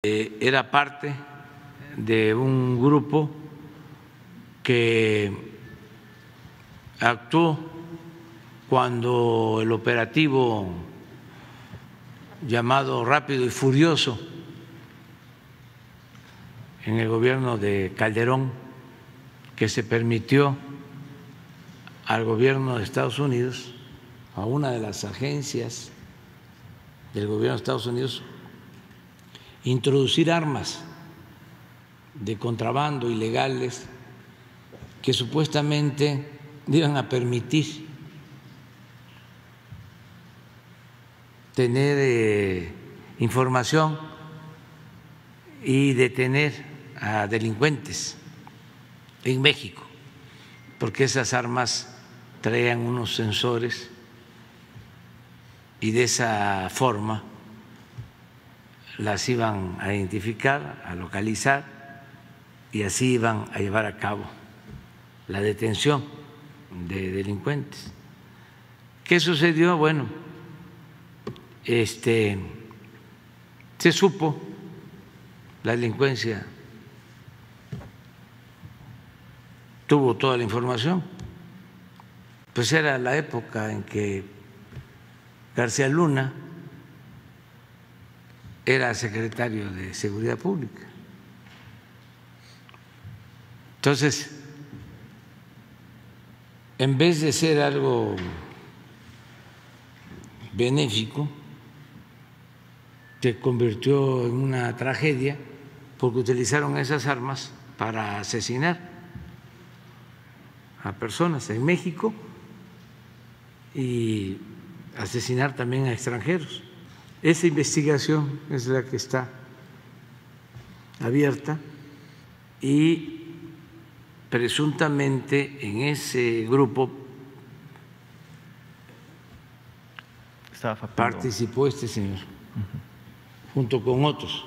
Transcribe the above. Era parte de un grupo que actuó cuando el operativo llamado Rápido y Furioso en el gobierno de Calderón, que se permitió al gobierno de Estados Unidos, a una de las agencias del gobierno de Estados Unidos, introducir armas de contrabando ilegales que supuestamente iban a permitir tener información y detener a delincuentes en México, porque esas armas traían unos sensores y de esa forma las iban a identificar, a localizar, y así iban a llevar a cabo la detención de delincuentes. ¿Qué sucedió? Bueno, se supo, la delincuencia tuvo toda la información, pues era la época en que García Luna era secretario de Seguridad Pública. Entonces, en vez de ser algo benéfico, se convirtió en una tragedia porque utilizaron esas armas para asesinar a personas en México y asesinar también a extranjeros. Esa investigación es la que está abierta y presuntamente en ese grupo participó este señor junto con otros.